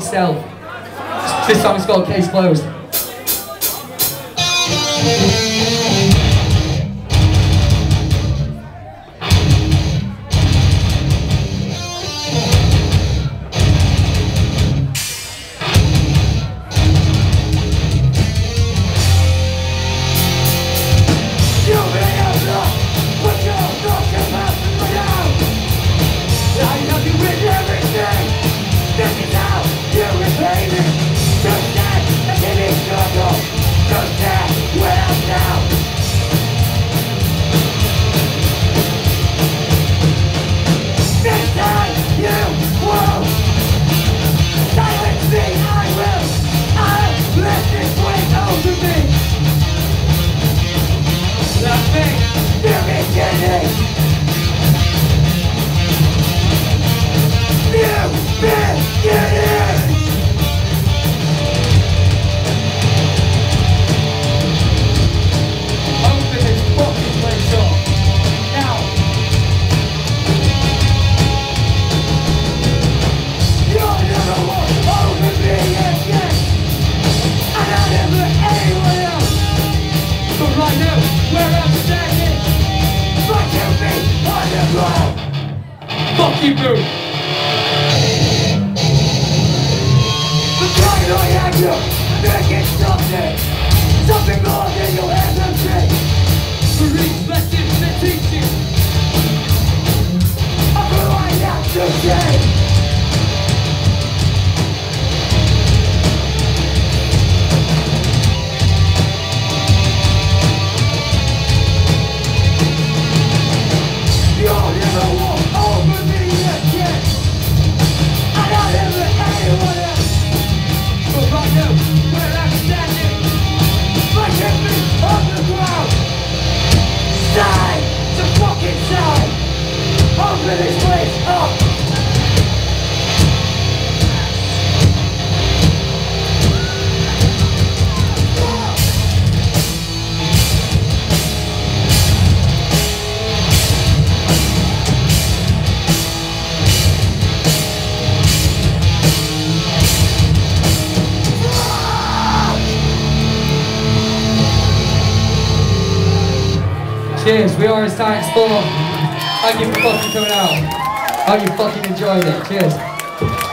fucking self. This song is called Case Closed. Fuck you, boo! The paranoid anger, making something more than your energy. The reflective teaching of who I am today. You'll never walk over me again, and I'll never anyone else. But right now, where I'm standing, my head is on the ground. Side to fucking side, open this place up. Cheers, we are a Science Sport. Thank you for fucking coming out. Hope you fucking enjoyed it. Cheers.